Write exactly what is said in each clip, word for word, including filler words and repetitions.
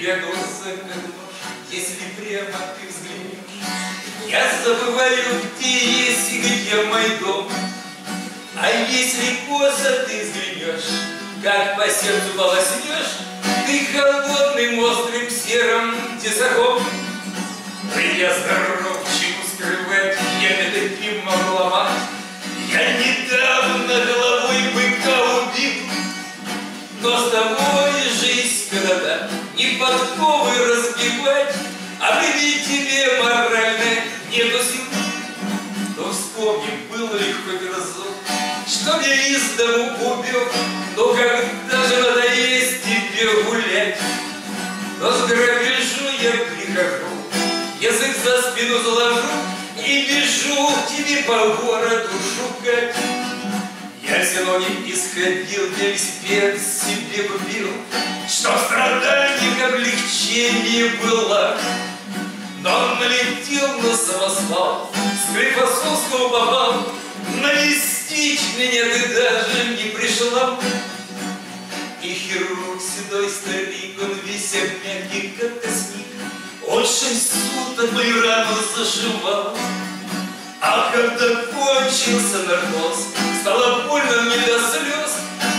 тебя глаза как, если прямо ты взгляни. Я забываю, где есть и где мой дом. А если косо ты взглянешь, как по сердцу полоснешь, ты холодным, острым, серым тесаком. Да я здоров, чему скрывать, я это не могу ломать. Я недавно головой быка убил, но с тобой жизнь когда-то не подковы разбивать, а ты ведь тебе морально нету сил. Но вспомни, было ли хоть разок, что мне из дому убег, но когда же надо есть тебе гулять. Но с грабежу я прихожу, язык за спину заложу и бежу тебе по городу шукать. Я все ноги исходил, я весь пек себе купил, что страдание облегчение было. Но налетел на самосвал, Склифосовского попал, навестить меня ты даже не пришла. И хирург седой старик, он весь обмякий, как косник, он шесть суток мои раны зашивал. А когда кончился наркоз, стало больно мне до слез,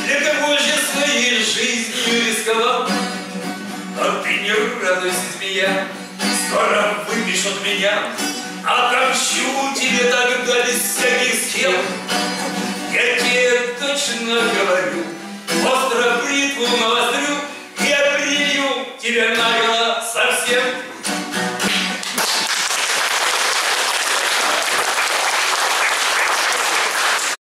для кого же своей жизнью рисковал. А ты не радуйся, змея, скоро выпишут меня, отомщу тебе тогда без всяких схем. Я тебе точно говорю, остро бритву на вас